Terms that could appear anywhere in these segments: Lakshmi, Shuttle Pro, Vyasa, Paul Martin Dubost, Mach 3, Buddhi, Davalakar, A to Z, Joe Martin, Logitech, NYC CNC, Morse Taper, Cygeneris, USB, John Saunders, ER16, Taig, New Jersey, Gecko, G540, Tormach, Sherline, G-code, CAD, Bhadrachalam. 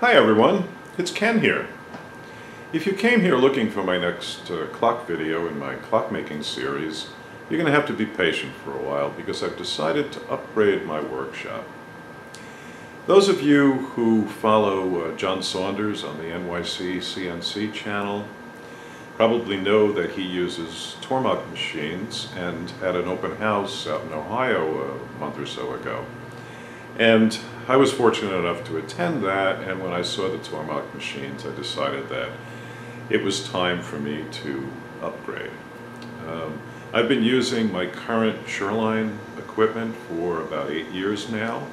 Hi everyone, it's Ken here. If you came here looking for my next clock video in my clockmaking series, you're going to have to be patient for a while because I've decided to upgrade my workshop. Those of you who follow John Saunders on the NYC CNC channel probably know that he uses Tormach machines and had an open house out in Ohio a month or so ago. And I was fortunate enough to attend that, and when I saw the Tormach machines, I decided that it was time for me to upgrade. I've been using my current Sherline equipment for about 8 years now,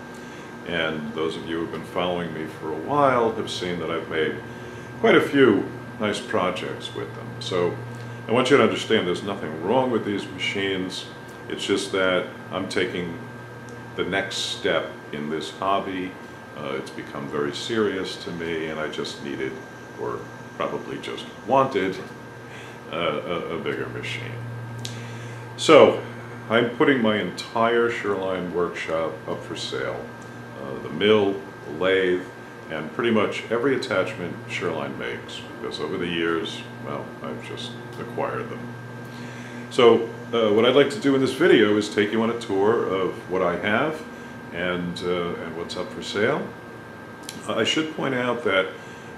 and those of you who have been following me for a while have seen that I've made quite a few nice projects with them. So I want you to understand there's nothing wrong with these machines. It's just that I'm taking the next step in this hobby. It's become very serious to me, and I just needed, or probably just wanted, a bigger machine. So I'm putting my entire Sherline workshop up for sale. The mill, the lathe, and pretty much every attachment Sherline makes, because over the years, well, I've just acquired them. So what I'd like to do in this video is take you on a tour of what I have and what's up for sale. I should point out that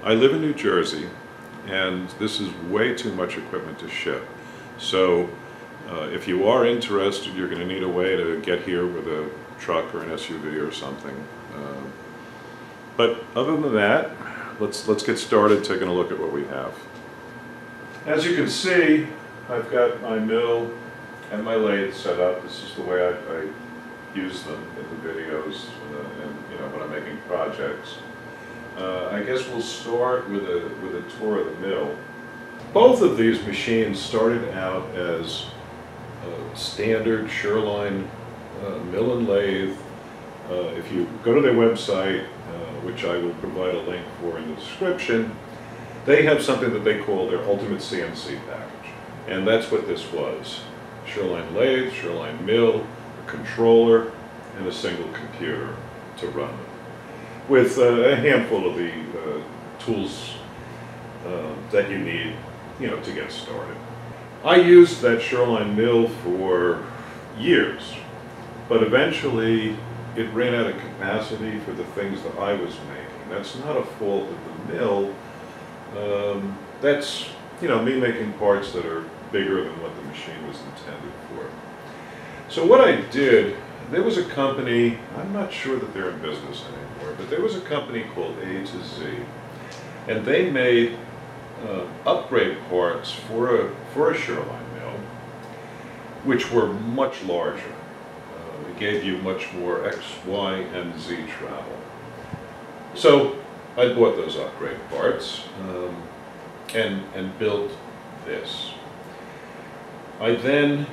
I live in New Jersey, and this is way too much equipment to ship. So if you are interested, you're going to need a way to get here with a truck or an SUV or something. But other than that, let's get started taking a look at what we have. As you can see, I've got my mill and my lathe set up. This is the way I use them in the videos and you know, when I'm making projects. I guess we'll start with a tour of the mill. Both of these machines started out as standard Sherline mill and lathe. If you go to their website, which I will provide a link for in the description, they have something that they call their Ultimate CNC package. And that's what this was. Sherline lathe, Sherline mill, a controller, and a single computer to run them, with a handful of the tools that you need, you know, to get started. I used that Sherline mill for years, but eventually it ran out of capacity for the things that I was making. That's not a fault of the mill. That's, you know, me making parts that are bigger than what the machine was intended for. So what I did, there was a company, I'm not sure that they're in business anymore, but there was a company called A to Z, and they made upgrade parts for a Sherline mill, which were much larger. It gave you much more X, Y, and Z travel. So I bought those upgrade parts. And built this. I then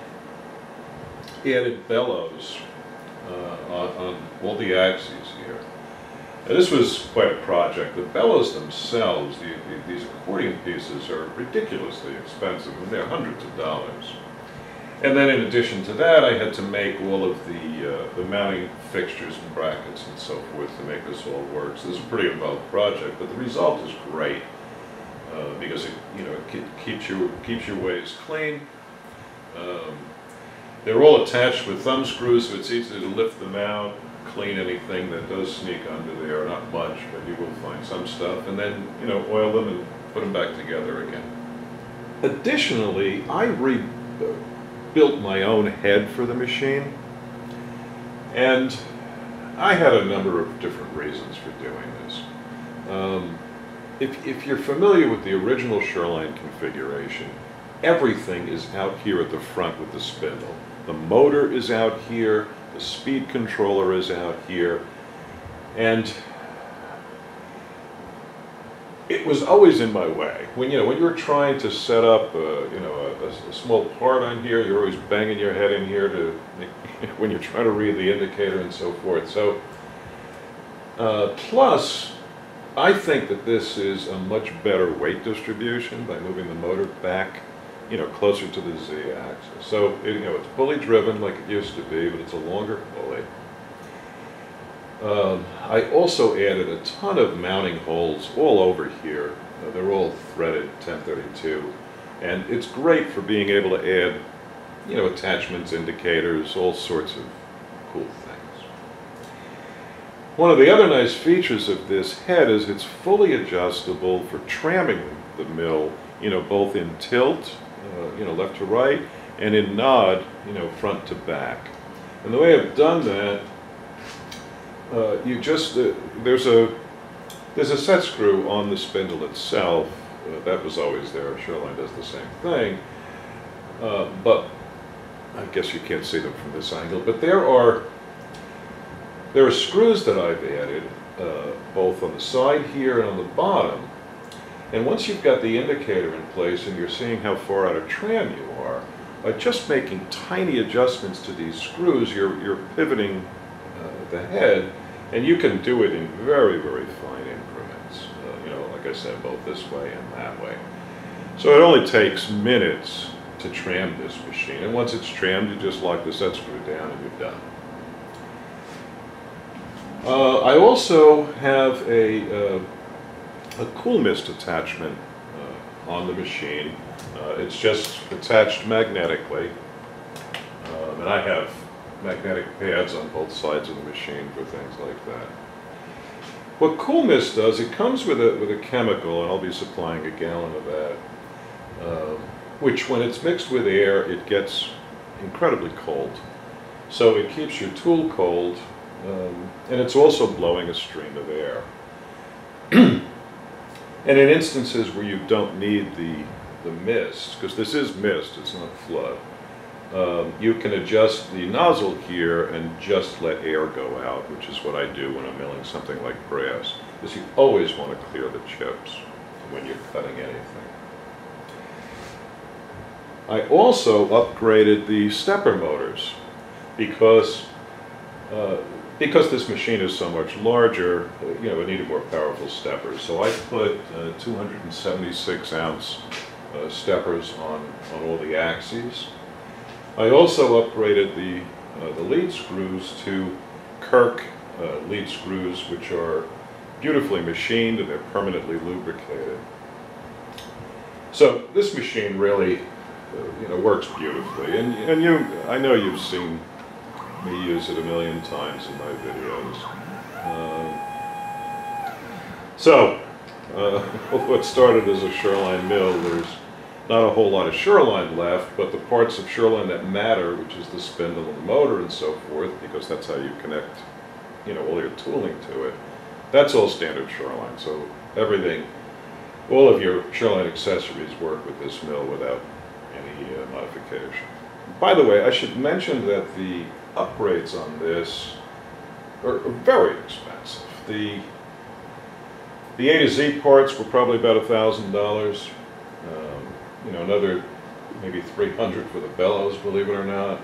added bellows on all the axes here. Now, this was quite a project. The bellows themselves, these accordion pieces, are ridiculously expensive. They're hundreds of dollars. And then in addition to that, I had to make all of the mounting fixtures and brackets and so forth to make this all work. So this is a pretty involved project, but the result is great. Because it, you know, it keeps your ways clean. They're all attached with thumb screws, so it's easy to lift them out, clean anything that does sneak under there. Not much, but you will find some stuff. And then, you know, oil them and put them back together again. Additionally, I rebuilt my own head for the machine, and I had a number of different reasons for doing this. If you're familiar with the original Sherline configuration, everything is out here at the front with the spindle. The motor is out here, the speed controller is out here, and it was always in my way. When, you know, when you're trying to set up you know, a small part on here, you're always banging your head in here to when you're trying to read the indicator and so forth. So plus, I think that this is a much better weight distribution by moving the motor back, you know, closer to the Z axis. So, you know, it's pulley driven like it used to be, but it's a longer pulley. I also added a ton of mounting holes all over here. They're all threaded 1032, and it's great for being able to add, you know, attachments, indicators, all sorts of cool things. One of the other nice features of this head is it's fully adjustable for tramming the mill, you know, both in tilt, you know, left to right, and in nod, you know, front to back. And the way I've done that, you just there's a set screw on the spindle itself. That was always there. Sherline does the same thing, but I guess you can't see them from this angle. But there are screws that I've added both on the side here and on the bottom. And once you've got the indicator in place and you're seeing how far out of tram you are, by just making tiny adjustments to these screws, you're pivoting the head, and you can do it in very, very fine increments. You know, like I said, both this way and that way. So it only takes minutes to tram this machine, and once it's trammed, you just lock the set screw down and you're done. I also have a cool mist attachment on the machine. It's just attached magnetically, and I have magnetic pads on both sides of the machine for things like that. What Cool Mist does, it comes with a chemical, and I'll be supplying a gallon of that, which when it's mixed with air, it gets incredibly cold. So it keeps your tool cold, and it's also blowing a stream of air. And in instances where you don't need the mist, because this is mist, it's not flood, you can adjust the nozzle here and just let air go out, which is what I do when I'm milling something like brass, because you always want to clear the chips when you're cutting anything. I also upgraded the stepper motors because this machine is so much larger, you know, it needed more powerful steppers. So I put 276-ounce steppers on all the axes. I also upgraded the lead screws to Kirk lead screws, which are beautifully machined and they're permanently lubricated. So this machine really, you know, works beautifully. And you, I know you've seen me use it a million times in my videos. What started as a Sherline mill, there's not a whole lot of Sherline left, but the parts of Sherline that matter, which is the spindle and the motor and so forth, because that's how you connect, you know, all your tooling to it, that's all standard Sherline. So everything, all of your Sherline accessories work with this mill without any modification. By the way, I should mention that the upgrades on this are very expensive. The A to Z parts were probably about $1,000. You know, another maybe $300 for the bellows, believe it or not.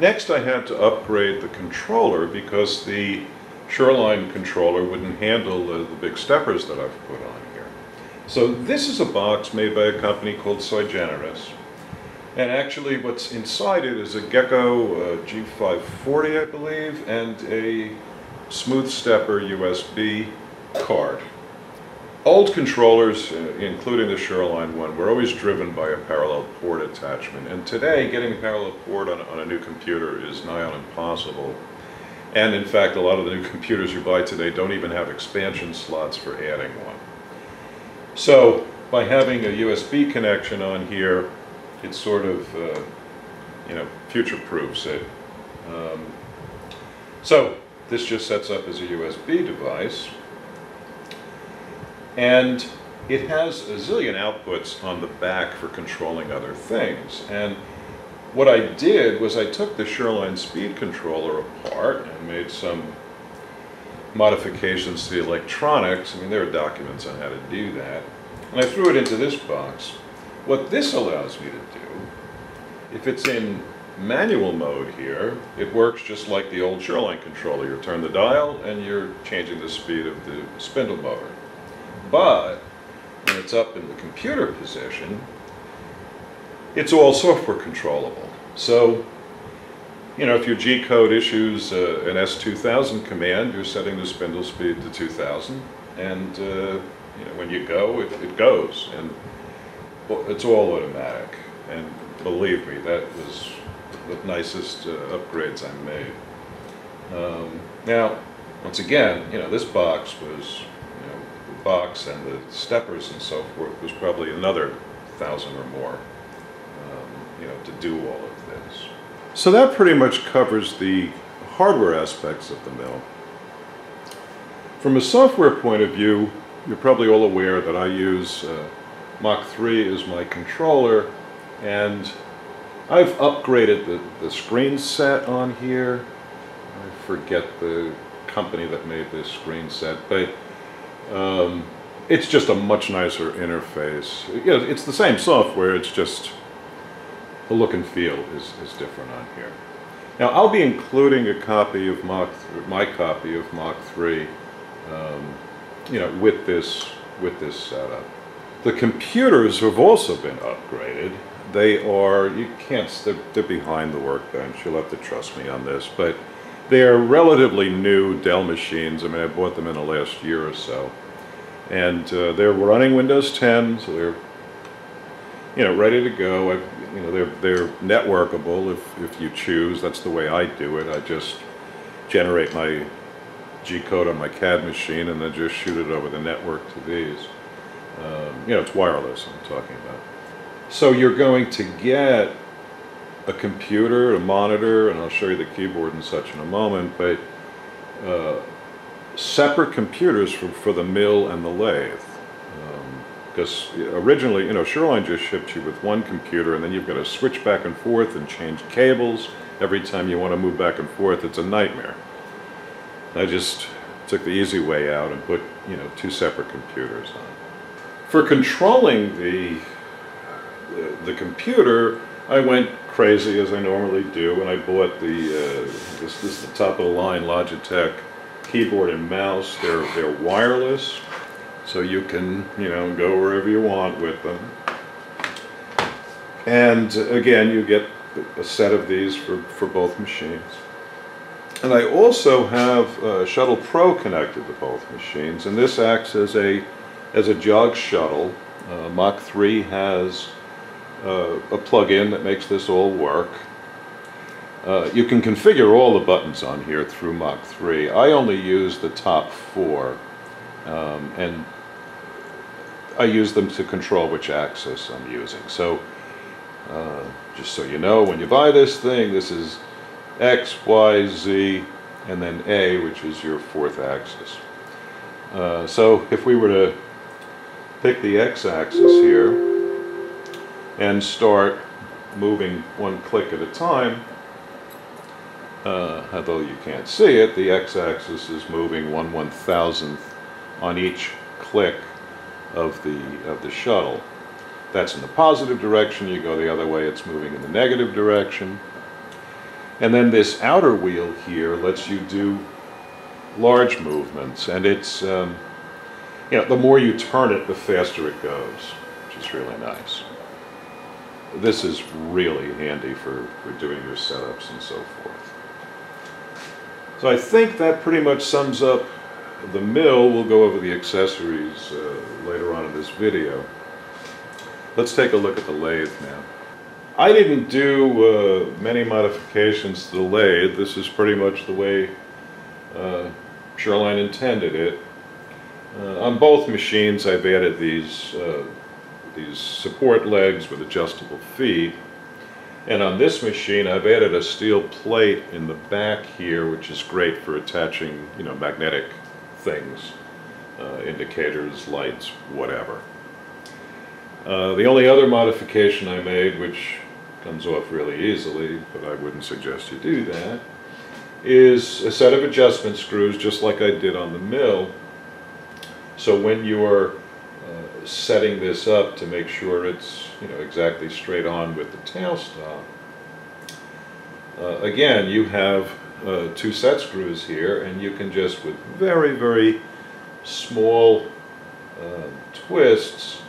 Next, I had to upgrade the controller because the Sherline controller wouldn't handle the big steppers that I've put on here. So this is a box made by a company called Cygeneris. And actually what's inside it is a Gecko G540, I believe, and a smooth stepper USB card. Old controllers, including the Sherline one, were always driven by a parallel port attachment. And today, getting a parallel port on a new computer is nigh on impossible. And in fact, a lot of the new computers you buy today don't even have expansion slots for adding one. So by having a USB connection on here, it sort of, you know, future-proofs it. So this just sets up as a USB device, and it has a zillion outputs on the back for controlling other things. And what I did was I took the Sherline speed controller apart and made some modifications to the electronics. I mean, there are documents on how to do that. And I threw it into this box. What this allows me to do, if it's in manual mode here, it works just like the old Sherline controller. You turn the dial and you're changing the speed of the spindle motor. But when it's up in the computer position, it's all software controllable. So you know, if your G-code issues an S2000 command, you're setting the spindle speed to 2000, and you know, when you go, it goes, and well, it's all automatic. And believe me, that was the nicest upgrades I made. Now, once again, you know, this box was, you know, the box and the steppers and so forth was probably another 1,000 or more, you know, to do all of this. So that pretty much covers the hardware aspects of the mill. From a software point of view, you're probably all aware that I use Mach 3 as my controller, and I've upgraded the screen set on here. I forget the company that made this screen set, but it's just a much nicer interface. You know, it's the same software, it's just the look and feel is different on here. Now, I'll be including a copy of my copy of Mach 3, you know, with this setup. The computers have also been upgraded. They are, you can't, they're behind the workbench. You'll have to trust me on this, but they are relatively new Dell machines. I mean, I bought them in the last year or so, and they're running Windows 10, so they're, you know, ready to go. You know, they're networkable if you choose. That's the way I do it. I just generate my G-code on my CAD machine and then just shoot it over the network to these. You know, it's wireless I'm talking about. So you're going to get a computer, a monitor, and I'll show you the keyboard and such in a moment, but separate computers for the mill and the lathe. Because originally, you know, Sherline just shipped you with one computer, and then you've got to switch back and forth and change cables every time you want to move back and forth. It's a nightmare. I just took the easy way out and put, you know, two separate computers on. For controlling the computer, I went crazy as I normally do, and I bought this is the top of the line Logitech keyboard and mouse. They're wireless, so you can, you know, go wherever you want with them. And again, you get a set of these for both machines. And I also have Shuttle Pro connected to both machines, and this acts as a jog shuttle. Mach 3 has a plug-in that makes this all work. You can configure all the buttons on here through Mach 3. I only use the top four. And I use them to control which axis I'm using. So, just so you know, when you buy this thing, this is X, Y, Z, and then A, which is your fourth axis. So, if we were to pick the X axis here and start moving one click at a time, although you can't see it, the X axis is moving 1/1000th on each click of the shuttle. That's in the positive direction. You go the other way, it's moving in the negative direction. And then this outer wheel here lets you do large movements, and it's, you know, the more you turn it, the faster it goes, which is really nice. This is really handy for doing your setups and so forth. So I think that pretty much sums up the mill. We'll go over the accessories later on in this video. Let's take a look at the lathe now. I didn't do many modifications to the lathe. This is pretty much the way Sherline intended it. On both machines I've added these support legs with adjustable feet, and on this machine I've added a steel plate in the back here, which is great for attaching, you know, magnetic things, indicators, lights, whatever. The only other modification I made, which comes off really easily, but I wouldn't suggest you do that, is a set of adjustment screws, just like I did on the mill. So when you are setting this up to make sure it's, you know, exactly straight on with the tail stop, again, you have two set screws here, and you can just, with very, very small twists,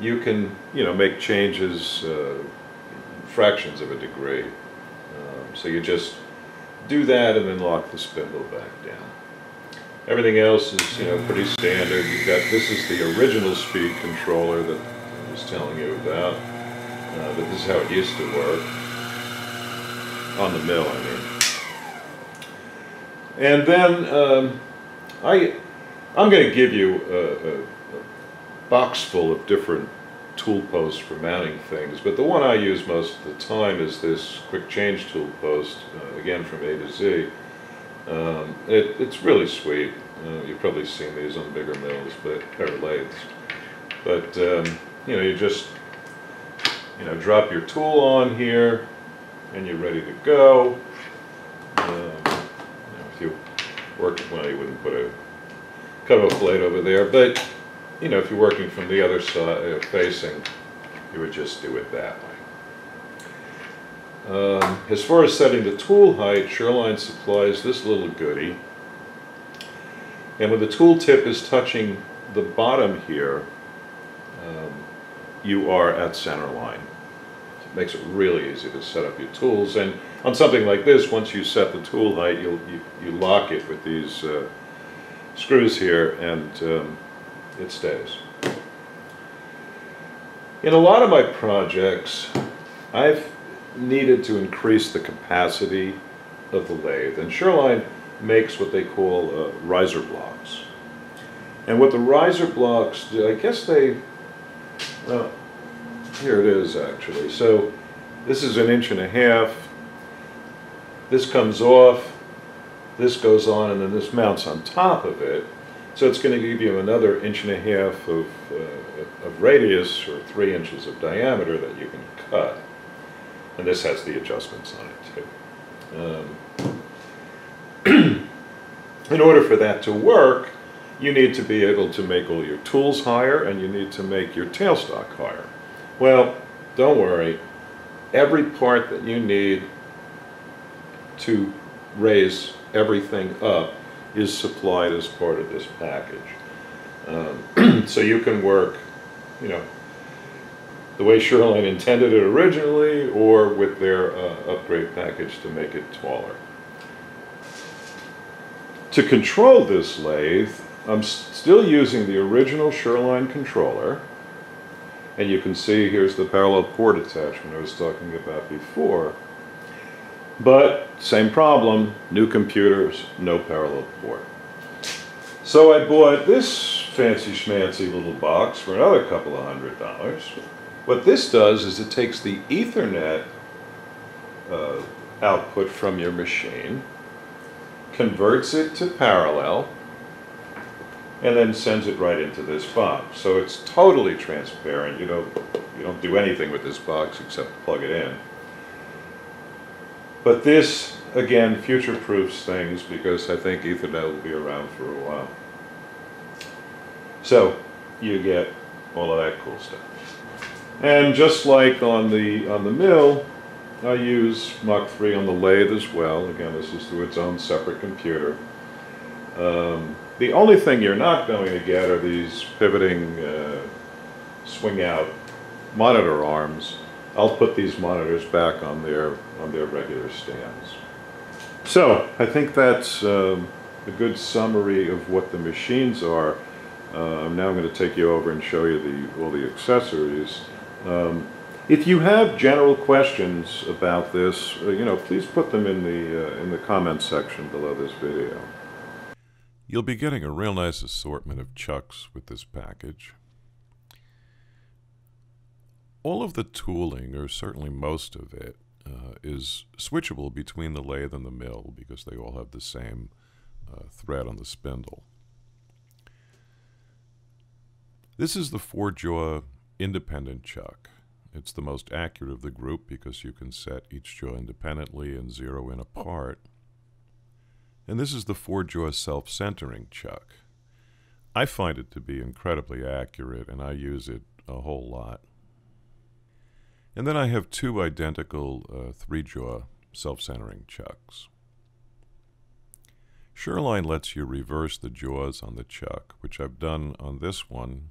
you can, you know, make changes, fractions of a degree. So you just do that and then lock the spindle back down. Everything else is, you know, pretty standard. You've got, this is the original speed controller that I was telling you about, but this is how it used to work on the mill, I mean. And then I'm going to give you a box full of different tool posts for mounting things, but the one I use most of the time is this quick change tool post, again from A to Z. It's really sweet. You've probably seen these on bigger mills, but or lathes. But you know, you just drop your tool on here, and you're ready to go. If you worked, well, you wouldn't put a cover plate over there, but you know, if you're working from the other side facing, you would just do it that way. As far as setting the tool height, Sherline supplies this little goodie. And when the tool tip is touching the bottom here, you are at center line. It makes it really easy to set up your tools. And on something like this, once you set the tool height, you lock it with these screws here, and it stays. In a lot of my projects, I've needed to increase the capacity of the lathe, and Sherline makes what they call riser blocks. And what the riser blocks do, I guess they, well, here it is actually. So this is 1.5 inches, this comes off, this goes on, and then this mounts on top of it. So it's going to give you another 1.5 inches of radius, or 3 inches of diameter that you can cut. And this has the adjustments on it too. In order for that to work, you need to be able to make all your tools higher, and you need to make your tailstock higher. Well, don't worry. Every part that you need to raise everything up is supplied as part of this package. So you can work, you know, the way Sherline intended it originally, or with their upgrade package to make it taller. To control this lathe, I'm still using the original Sherline controller, and you can see here's the parallel port attachment I was talking about before, but same problem, new computers, no parallel port. So I bought this fancy schmancy little box for another couple of $100. What this does is it takes the Ethernet output from your machine, converts it to parallel, and then sends it right into this box. So it's totally transparent. You don't do anything with this box except plug it in. But this, again, future-proofs things, because I think Ethernet will be around for a while. So you get all of that cool stuff. And just like on the mill, I use Mach 3 on the lathe as well. Again, this is through its own separate computer. The only thing you're not going to get are these pivoting swing-out monitor arms. I'll put these monitors back on their regular stands. So I think that's a good summary of what the machines are. Now I'm going to take you over and show you all the accessories. If you have general questions about this, you know, please put them in the comments section below this video. You'll be getting a real nice assortment of chucks with this package. All of the tooling, or certainly most of it, is switchable between the lathe and the mill, because they all have the same thread on the spindle. This is the 4-jaw independent chuck. It's the most accurate of the group because you can set each jaw independently and zero in apart. And this is the 4-jaw self-centering chuck. I find it to be incredibly accurate, and I use it a whole lot. And then I have two identical 3-jaw self-centering chucks. Sherline lets you reverse the jaws on the chuck, which I've done on this one.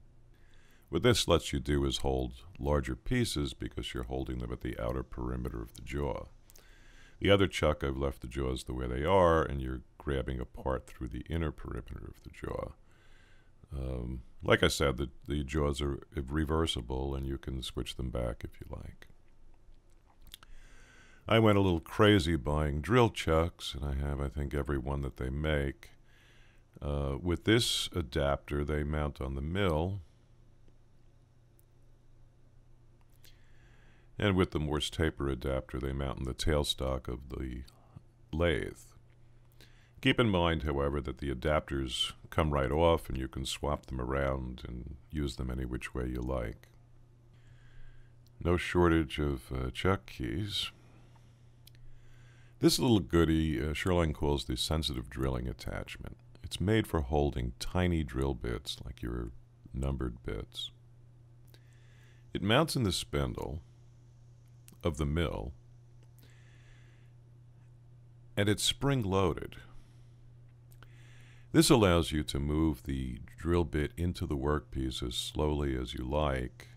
What this lets you do is hold larger pieces because you're holding them at the outer perimeter of the jaw. The other chuck, I've left the jaws the way they are, and you're grabbing a part through the inner perimeter of the jaw. Like I said, the jaws are reversible, and you can switch them back if you like. I went a little crazy buying drill chucks, and I have, I think, every one that they make. With this adapter, they mount on the mill. And with the Morse Taper adapter, they mount on the tailstock of the lathe. Keep in mind, however, that the adapters come right off, and you can swap them around and use them any which way you like. No shortage of chuck keys. This little goodie, Sherline calls the sensitive drilling attachment. It's made for holding tiny drill bits, like your numbered bits. It mounts in the spindle of the mill, and it's spring-loaded. This allows you to move the drill bit into the workpiece as slowly as you like.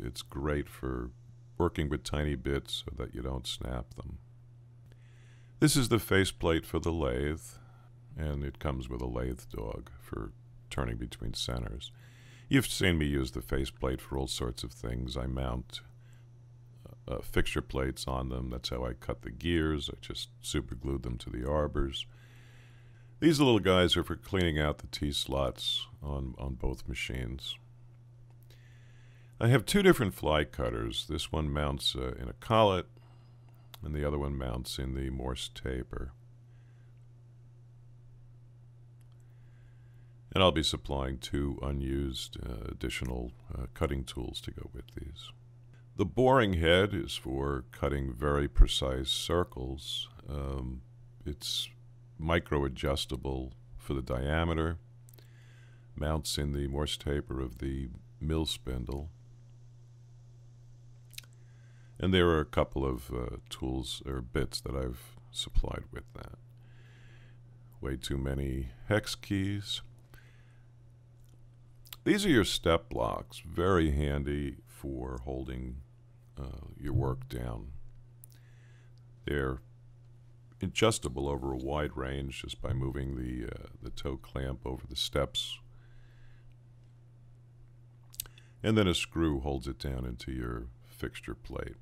It's great for working with tiny bits so that you don't snap them. This is the faceplate for the lathe, and it comes with a lathe dog for turning between centers. You've seen me use the faceplate for all sorts of things. I mount fixture plates on them. That's how I cut the gears. I just super glued them to the arbors. These little guys are for cleaning out the T-slots on both machines. I have two different fly cutters. This one mounts in a collet, and the other one mounts in the Morse Taper. And I'll be supplying two unused additional cutting tools to go with these. The boring head is for cutting very precise circles. It's micro-adjustable for the diameter, mounts in the Morse Taper of the mill spindle. And there are a couple of tools or bits that I've supplied with that. Way too many hex keys. These are your step blocks, very handy for holding your work down. They're adjustable over a wide range just by moving the toe clamp over the steps. And then a screw holds it down into your fixture plate.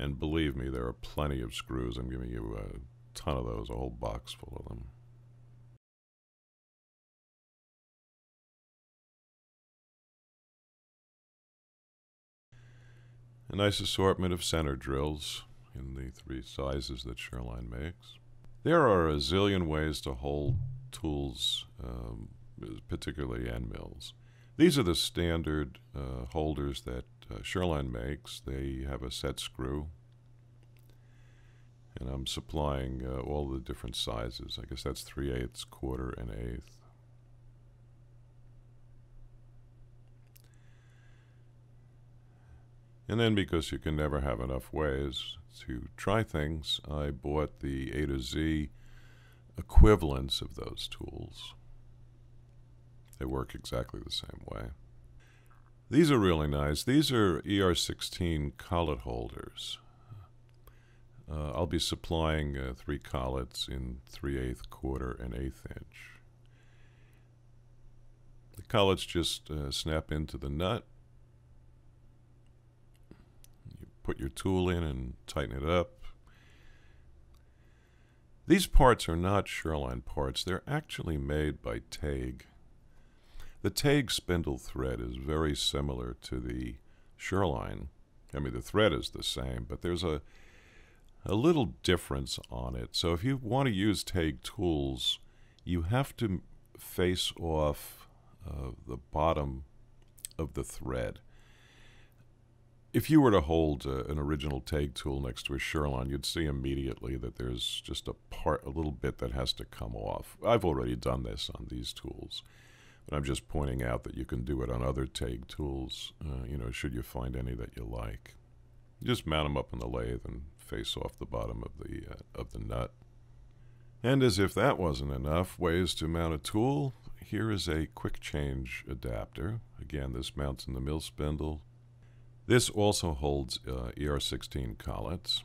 And believe me, there are plenty of screws. I'm giving you a ton of those, a whole box full of them. A nice assortment of center drills in the three sizes that Sherline makes. There are a zillion ways to hold tools, particularly end mills. These are the standard holders that Sherline makes. They have a set screw, and I'm supplying all the different sizes. I guess that's 3/8, quarter, and 1/8. And then, because you can never have enough ways to try things, I bought the A to Z equivalents of those tools. They work exactly the same way. These are really nice. These are ER16 collet holders. I'll be supplying three collets in 3/8, quarter, and 1/8 inch. The collets just snap into the nut. Put your tool in and tighten it up. These parts are not Sherline parts. They're actually made by Taig. The Taig spindle thread is very similar to the Sherline. I mean, the thread is the same, but there's a little difference on it. So if you want to use Taig tools, you have to face off the bottom of the thread. If you were to hold an original Taig tool next to a Sherline, you'd see immediately that there's just a little bit that has to come off. I've already done this on these tools, but I'm just pointing out that you can do it on other Taig tools, you know, should you find any that you like. You just mount them up in the lathe and face off the bottom of the nut. And as if that wasn't enough ways to mount a tool, here is a quick change adapter. Again, this mounts in the mill spindle. This also holds ER16 collets.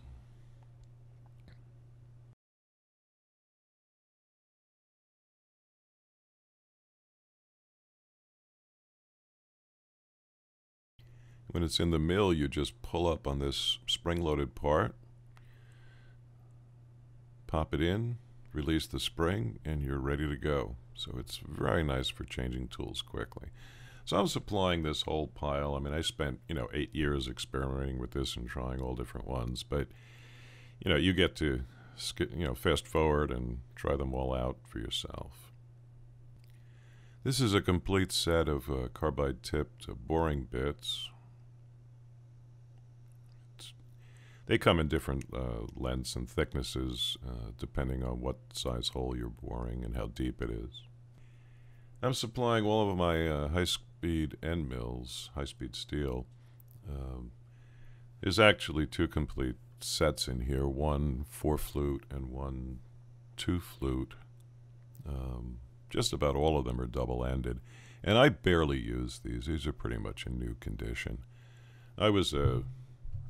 When it's in the mill, you just pull up on this spring-loaded part, pop it in, release the spring, and you're ready to go. So it's very nice for changing tools quickly. So I was applying this whole pile. I mean, I spent, 8 years experimenting with this and trying all different ones, but you get to fast forward and try them all out for yourself. This is a complete set of carbide tipped boring bits. They come in different lengths and thicknesses depending on what size hole you're boring and how deep it is. I'm supplying all of my high-speed end mills, high-speed steel. There's actually two complete sets in here, one 4-flute and one 2-flute. Just about all of them are double-ended, and I barely use these. These are pretty much in new condition. I was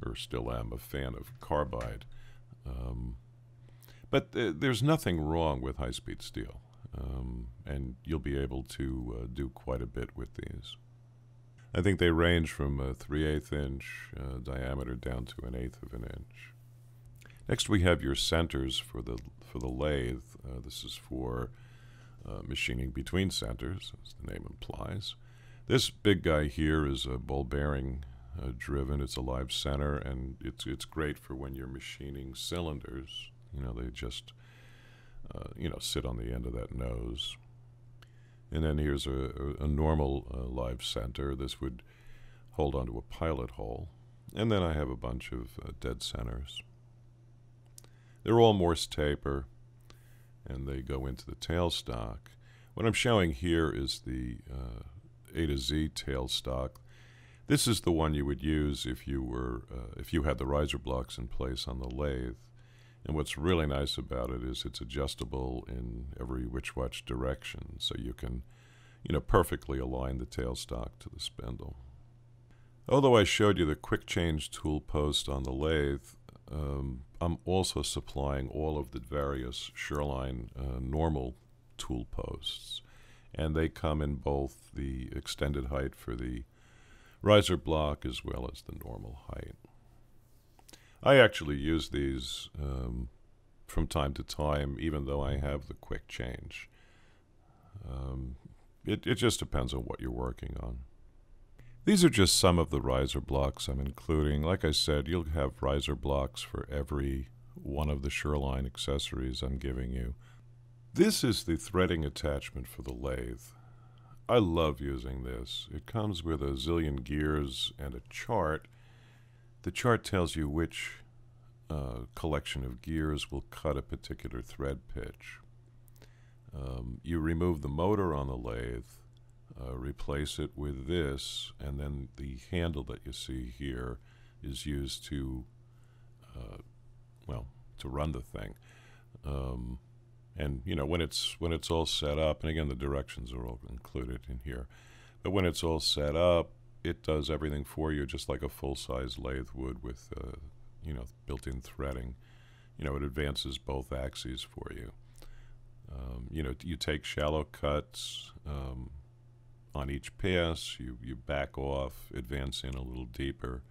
or still am, a fan of carbide, but there's nothing wrong with high-speed steel, and you'll be able to do quite a bit with these. I think they range from a 3/8 inch diameter down to an 1/8 inch. Next we have your centers for the lathe. This is for machining between centers, as the name implies. This big guy here is a ball bearing driven. It's a live center, and it's great for when you're machining cylinders. They just sit on the end of that nose. And then here's a normal live center. This would hold onto a pilot hole. And then I have a bunch of dead centers. They're all Morse taper, and they go into the tailstock. What I'm showing here is the A to Z tailstock. This is the one you would use if you had the riser blocks in place on the lathe. And what's really nice about it is it's adjustable in every which direction, so you can, perfectly align the tailstock to the spindle. Although I showed you the quick change tool post on the lathe, I'm also supplying all of the various Sherline normal tool posts, and they come in both the extended height for the riser block as well as the normal height. I actually use these from time to time, even though I have the quick change. It just depends on what you're working on. These are just some of the riser blocks I'm including. Like I said, you'll have riser blocks for every one of the Sherline accessories I'm giving you. This is the threading attachment for the lathe. I love using this. It comes with a zillion gears and a chart. The chart tells you which collection of gears will cut a particular thread pitch. You remove the motor on the lathe, replace it with this, and then the handle that you see here is used to, to run the thing. And when it's all set up, and again the directions are all included in here, but when it's all set up, it does everything for you, just like a full-size lathe would with, built-in threading. It advances both axes for you. You take shallow cuts on each pass. You back off, advance in a little deeper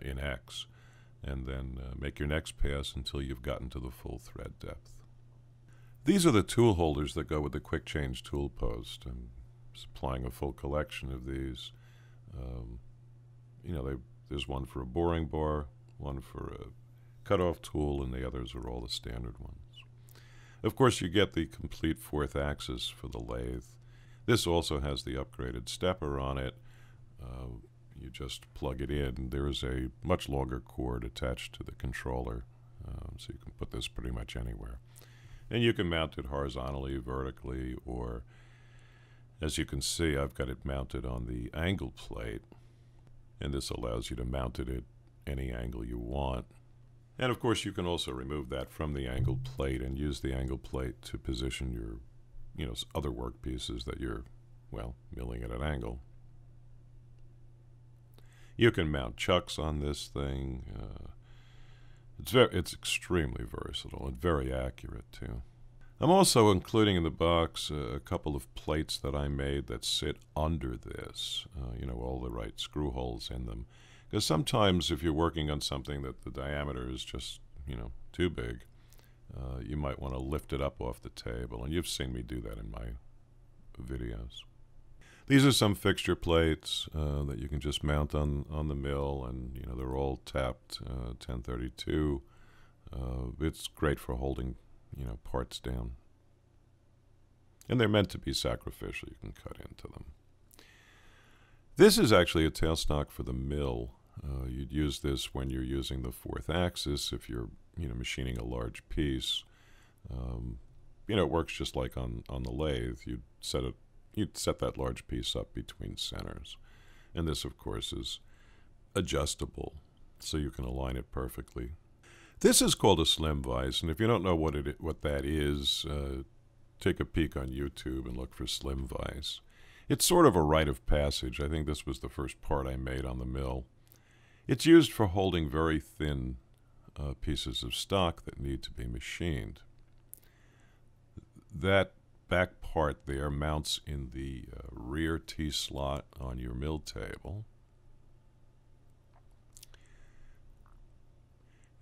in X, and then make your next pass until you've gotten to the full thread depth. These are the tool holders that go with the quick change tool post. I'm supplying a full collection of these. There's one for a boring bar, one for a cutoff tool, and the others are all the standard ones. Of course, you get the complete fourth axis for the lathe. This also has the upgraded stepper on it. You just plug it in. There is a much longer cord attached to the controller, so you can put this pretty much anywhere. And you can mount it horizontally, vertically, or as you can see, I've got it mounted on the angle plate, and this allows you to mount it at any angle you want. And of course, you can also remove that from the angle plate and use the angle plate to position your, other work pieces that you're, milling at an angle. You can mount chucks on this thing. It's extremely versatile and very accurate too. I'm also including in the box a couple of plates that I made that sit under this, you know, all the right screw holes in them. Because sometimes if you're working on something that the diameter is just, you know, too big, you might want to lift it up off the table, and you've seen me do that in my videos. These are some fixture plates that you can just mount on the mill, and you know they're all tapped 1032. It's great for holding, you know, parts down, and they're meant to be sacrificial. You can cut into them. This is actually a tailstock for the mill. You'd use this when you're using the fourth axis if you're, you know, machining a large piece. You know, it works just like on the lathe. You'd set that large piece up between centers, and this of course is adjustable, so you can align it perfectly. This is called a slim vise, and if you don't know what that is, take a peek on YouTube and look for slim vise. It's sort of a rite of passage. I think this was the first part I made on the mill. It's used for holding very thin pieces of stock that need to be machined. That back part there mounts in the rear T-slot on your mill table.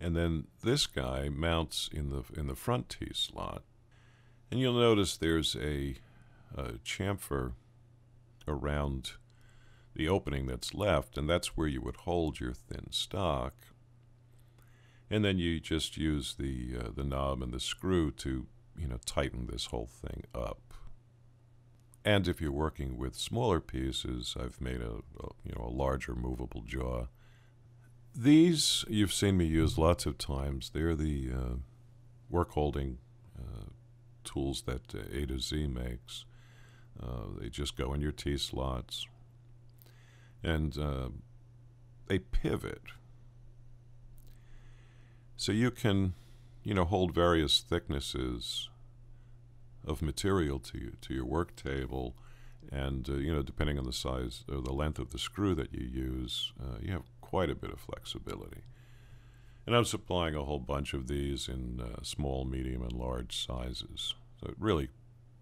And then this guy mounts in the front T-slot. And you'll notice there's a chamfer around the opening that's left, and that's where you would hold your thin stock. And then you just use the knob and the screw to, you know, tighten this whole thing up. And if you're working with smaller pieces, I've made a larger movable jaw. These you've seen me use lots of times. They're the work holding tools that A to Z makes. They just go in your T-slots, and they pivot. So you can, you know, hold various thicknesses of material to your work table, and you know, depending on the size or the length of the screw that you use, you have quite a bit of flexibility. And I'm supplying a whole bunch of these in small, medium, and large sizes. So it really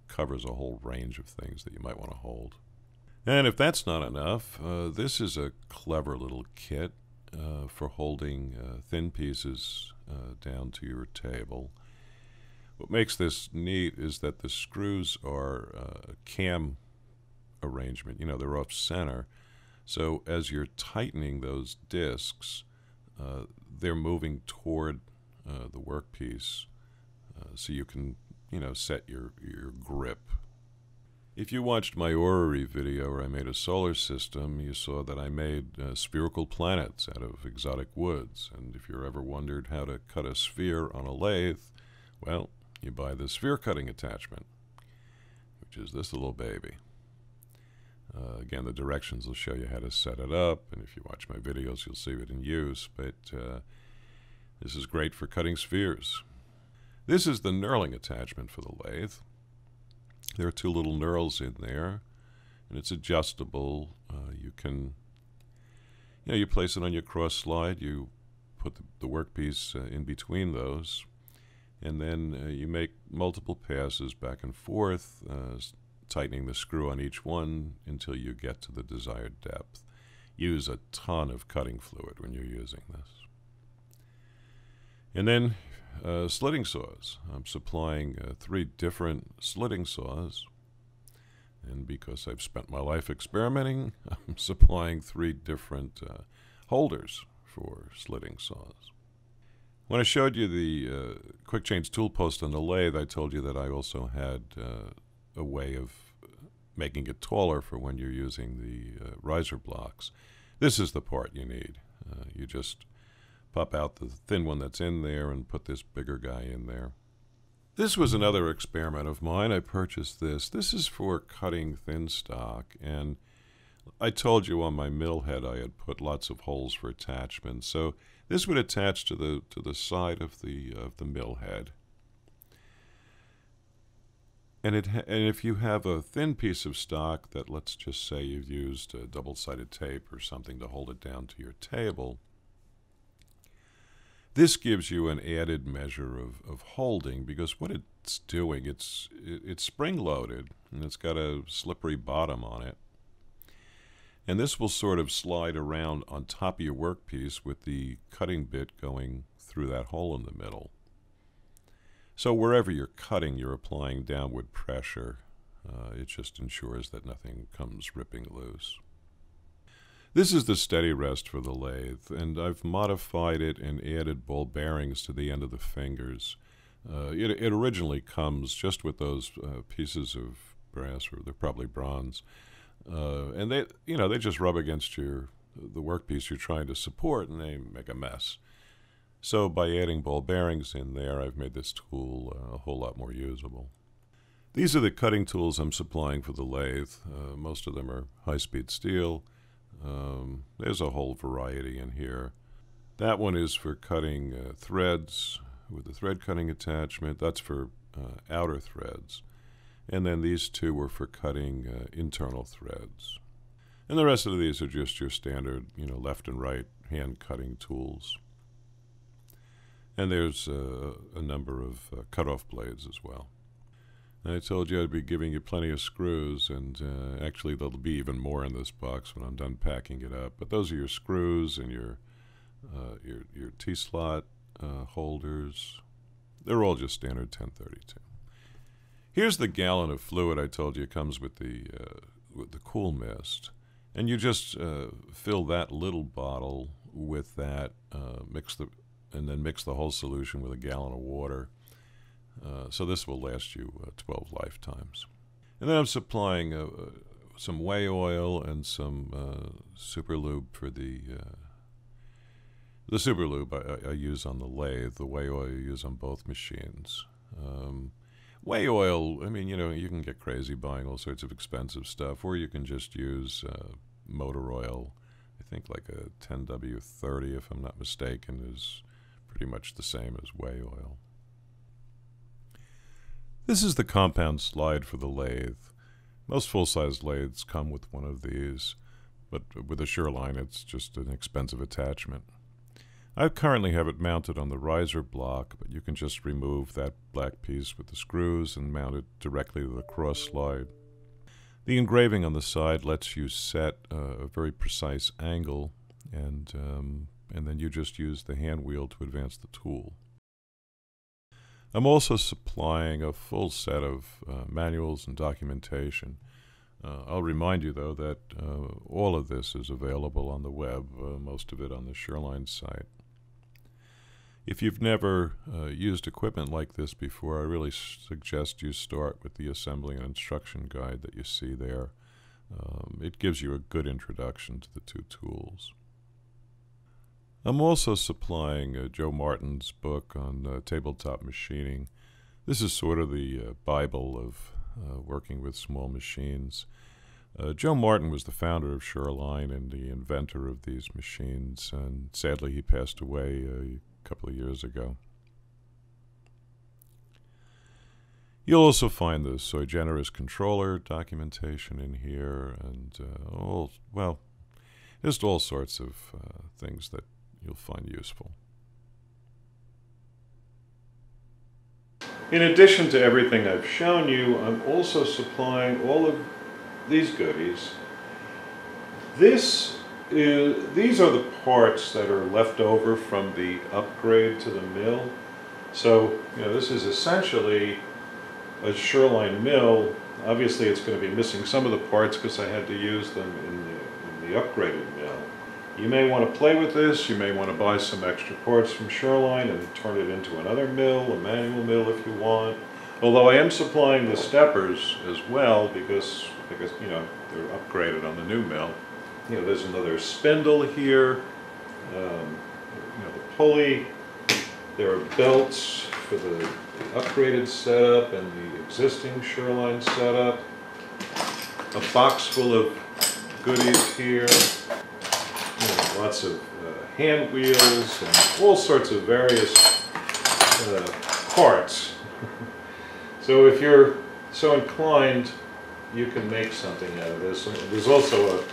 covers a whole range of things that you might want to hold. And if that's not enough, this is a clever little kit for holding thin pieces down to your table. What makes this neat is that the screws are a cam arrangement. You know, they're off center, so as you're tightening those discs, they're moving toward the workpiece, so you can, you know, set your grip. If you watched my orrery video where I made a solar system, you saw that I made spherical planets out of exotic woods. And if you're ever wondered how to cut a sphere on a lathe, well, you buy the sphere cutting attachment, which is this little baby. Again, the directions will show you how to set it up, and if you watch my videos, you'll see it in use. But this is great for cutting spheres. This is the knurling attachment for the lathe. There are two little knurls in there, and it's adjustable. You can, you know, you place it on your cross slide, you put the workpiece in between those, and then you make multiple passes back and forth, tightening the screw on each one until you get to the desired depth. Use a ton of cutting fluid when you're using this. And then slitting saws. I'm supplying 3 different slitting saws, and because I've spent my life experimenting, I'm supplying 3 different holders for slitting saws. When I showed you the quick change tool post on the lathe, I told you that I also had a way of making it taller for when you're using the riser blocks. This is the part you need. You just pop out the thin one that's in there and put this bigger guy in there. This was another experiment of mine. I purchased this. This is for cutting thin stock, and I told you on my mill head I had put lots of holes for attachments. So this would attach to the side of the mill head. And if you have a thin piece of stock that, let's just say you've used a double-sided tape or something to hold it down to your table, This gives you an added measure of holding, because what it's doing, it's spring-loaded, and it's got a slippery bottom on it. And this will sort of slide around on top of your workpiece with the cutting bit going through that hole in the middle. So wherever you're cutting, you're applying downward pressure. It just ensures that nothing comes ripping loose. This is the steady rest for the lathe, and I've modified it and added ball bearings to the end of the fingers. It originally comes just with those pieces of brass, or they're probably bronze, and they just rub against the workpiece you're trying to support, and they make a mess. So by adding ball bearings in there, I've made this tool a whole lot more usable. These are the cutting tools I'm supplying for the lathe. Most of them are high-speed steel. There's a whole variety in here. That one is for cutting threads with the thread cutting attachment. That's for outer threads. And then these two were for cutting internal threads. And the rest of these are just your standard, left and right hand cutting tools. And there's a number of cutoff blades as well. And I told you I'd be giving you plenty of screws, and actually there'll be even more in this box when I'm done packing it up. But those are your screws and your T-slot holders. They're all just standard 1032. Here's the gallon of fluid I told you comes with the cool mist, and you just fill that little bottle with that, and then mix the whole solution with a gallon of water. So this will last you 12 lifetimes. And then I'm supplying some whey oil and some super lube for the super lube I use on the lathe. The whey oil I use on both machines. Whey oil, you can get crazy buying all sorts of expensive stuff, or you can just use motor oil. I think like a 10W30, if I'm not mistaken, is pretty much the same as whey oil. This is the compound slide for the lathe. Most full-size lathes come with one of these, but with a Sherline it's just an expensive attachment. I currently have it mounted on the riser block, but you can just remove that black piece with the screws and mount it directly to the cross slide. The engraving on the side lets you set a very precise angle, and then you just use the hand wheel to advance the tool. I'm also supplying a full set of manuals and documentation. I'll remind you, though, that all of this is available on the web, most of it on the Sherline site. If you've never used equipment like this before, I really suggest you start with the assembly and instruction guide that you see there. It gives you a good introduction to the two tools. I'm also supplying Joe Martin's book on tabletop machining. This is sort of the Bible of working with small machines. Joe Martin was the founder of Sherline and the inventor of these machines, and sadly he passed away a couple of years ago. You'll also find the Cygeneris controller documentation in here, and just all sorts of things that you'll find useful. In addition to everything I've shown you, I'm also supplying all of these goodies. These are the parts that are left over from the upgrade to the mill. So, this is essentially a Sherline mill. Obviously it's going to be missing some of the parts because I had to use them in the upgraded mill. You may want to play with this, you may want to buy some extra parts from Sherline and turn it into another mill, a manual mill if you want. Although I am supplying the steppers as well, because they're upgraded on the new mill. There's another spindle here, the pulley, there are belts for the upgraded setup and the existing Sherline setup, a box full of goodies here. Lots of hand wheels and all sorts of various parts. So if you're so inclined, you can make something out of this. There's also a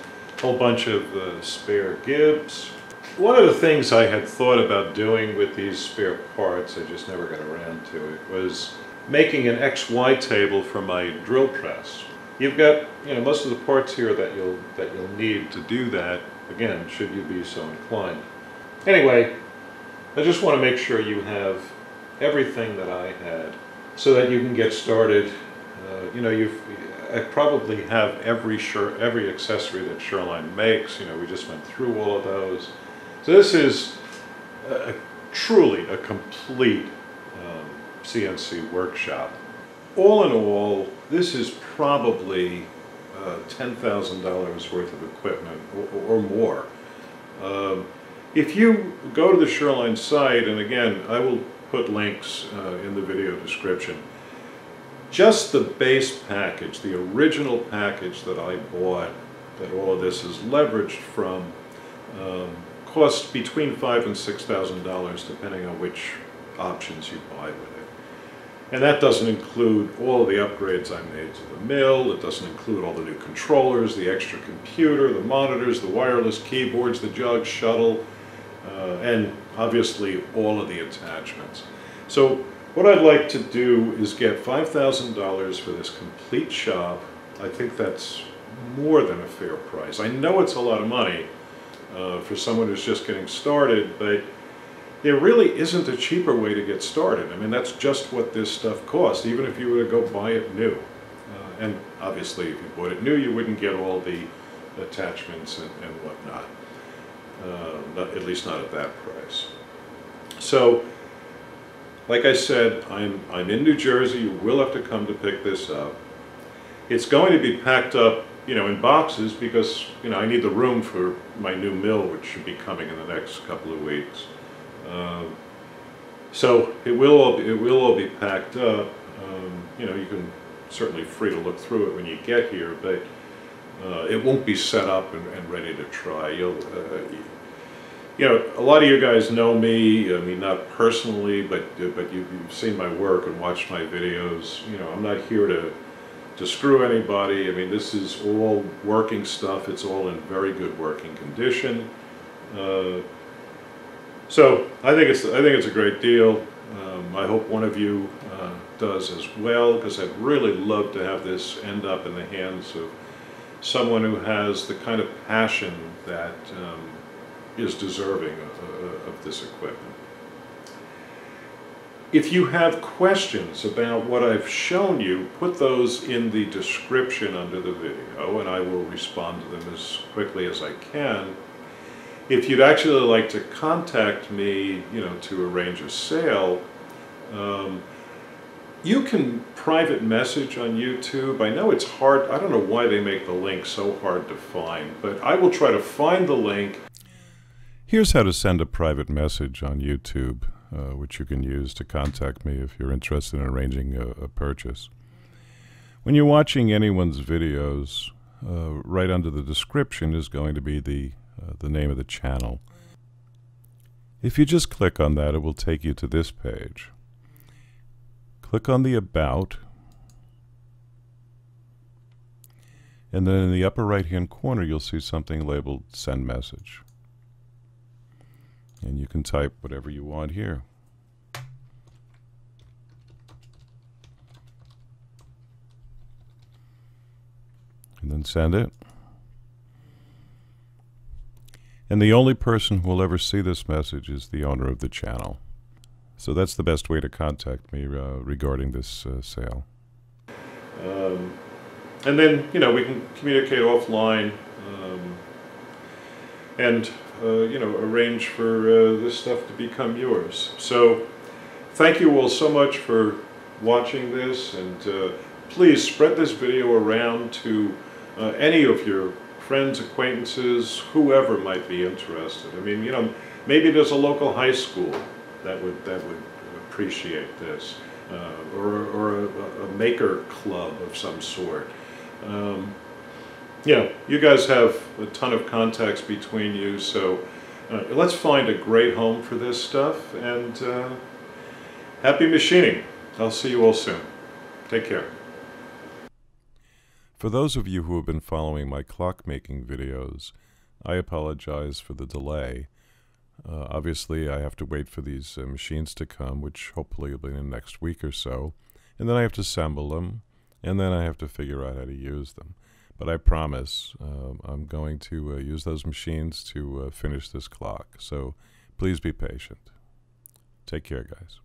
whole bunch of spare Gibbs, One of the things I had thought about doing with these spare parts, I just never got around to it, was making an XY table for my drill press. You've got, you know, most of the parts here that you'll need to do that, again, should you be so inclined. Anyway, I just want to make sure you have everything that I had so that you can get started. You know, I probably have every accessory that Sherline makes. You know, we just went through all of those. So this is truly a complete CNC workshop. All in all, this is probably $10,000 worth of equipment or more. If you go to the Sherline site, and again, I will put links in the video description, just the base package, the original package that I bought, that all of this is leveraged from, costs between $5,000 and $6,000 depending on which options you buy with it. And that doesn't include all of the upgrades I made to the mill, it doesn't include all the new controllers, the extra computer, the monitors, the wireless keyboards, the jug, shuttle, and obviously all of the attachments. So what I'd like to do is get $5,000 for this complete shop. I think that's more than a fair price. I know it's a lot of money for someone who's just getting started, but there really isn't a cheaper way to get started. I mean, that's just what this stuff costs, even if you were to go buy it new. And obviously, if you bought it new, you wouldn't get all the attachments and whatnot, at least not at that price. So, like I said, I'm in New Jersey. You will have to come to pick this up. It's going to be packed up, you know, in boxes because, you know, I need the room for my new mill, which should be coming in the next couple of weeks. So it will all be packed up. You know, you can certainly free to look through it when you get here, but it won't be set up and ready to try. You'll, you know, a lot of you guys know me. I mean, not personally, but you've seen my work and watched my videos. You know, I'm not here to screw anybody. I mean, this is all working stuff. It's all in very good working condition. So I think it's a great deal. I hope one of you does as well, because I'd really love to have this end up in the hands of someone who has the kind of passion that is deserving of this equipment. If you have questions about what I've shown you, put those in the description under the video, and I will respond to them as quickly as I can. If you'd actually like to contact me, you know, to arrange a sale, you can private message on YouTube. I know it's hard. I don't know why they make the link so hard to find, but I will try to find the link. Here's how to send a private message on YouTube, which you can use to contact me if you're interested in arranging a purchase. When you're watching anyone's videos, right under the description is going to be the name of the channel. If you just click on that, it will take you to this page. Click on the About, and then in the upper right hand corner you'll see something labeled Send Message, and you can type whatever you want here. And then send it. And the only person who will ever see this message is the owner of the channel. So that's the best way to contact me regarding this sale. And then, you know, we can communicate offline and, you know, arrange for this stuff to become yours. So thank you all so much for watching this, and please spread this video around to any of your friends, acquaintances, whoever might be interested. I mean, you know, maybe there's a local high school that would appreciate this, or a maker club of some sort. You know, you guys have a ton of contacts between you, so let's find a great home for this stuff, and happy machining. I'll see you all soon. Take care. For those of you who have been following my clockmaking videos, I apologize for the delay. Obviously, I have to wait for these machines to come, which hopefully will be in the next week or so. And then I have to assemble them, and then I have to figure out how to use them. But I promise I'm going to use those machines to finish this clock. So please be patient. Take care, guys.